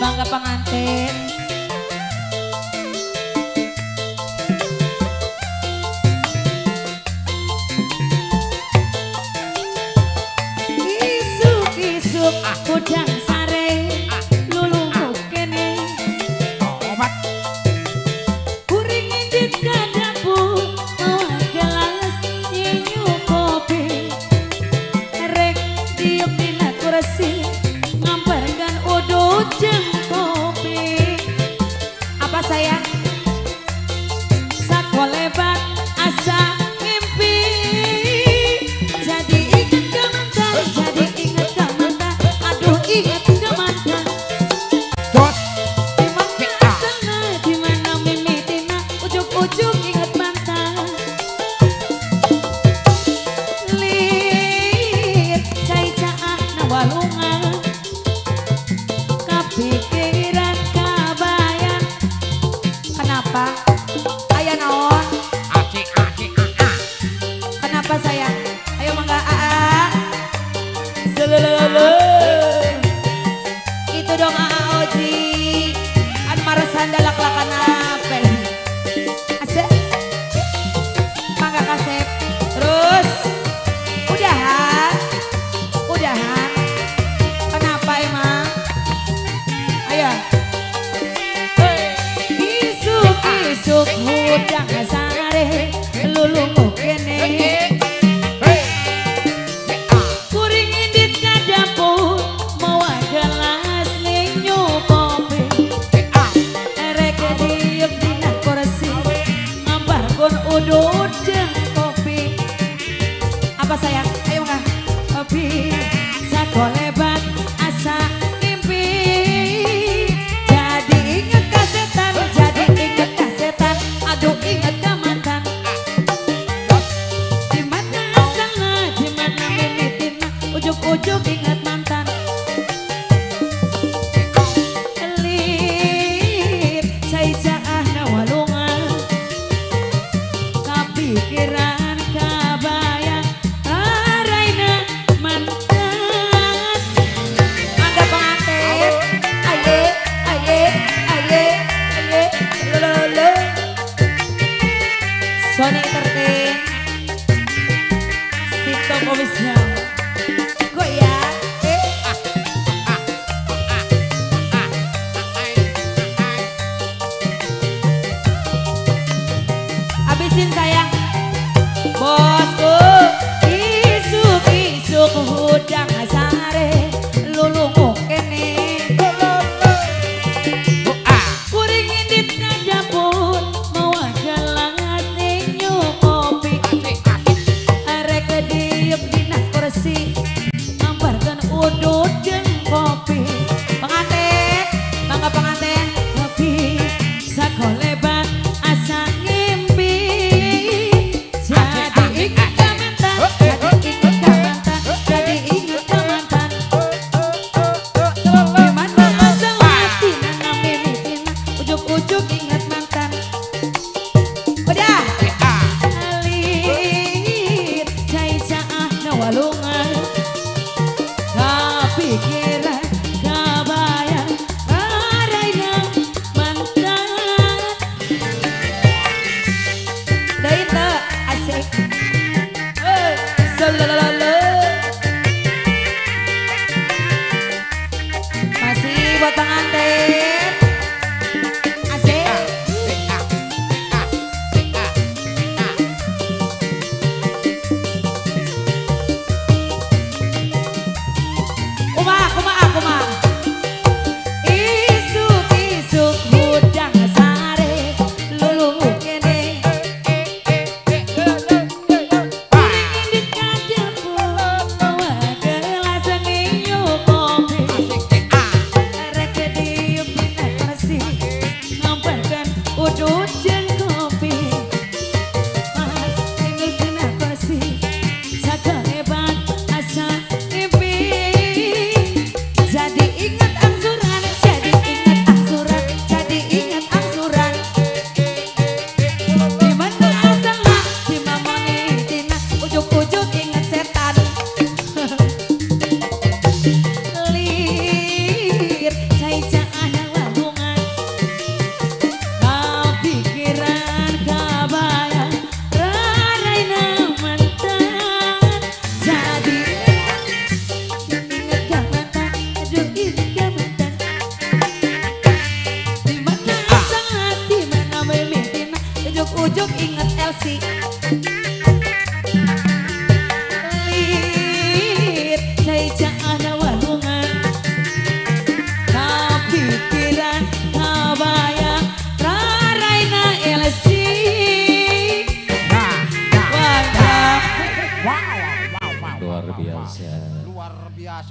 Bangga pengantin. Isuk-isuk aku dan sare lulu mukene omat kuring indit kadapu gelas nyu kopi rek diem dina kursi ngambarkan udut jeng kopi apa sayang sakolebat asa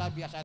biasa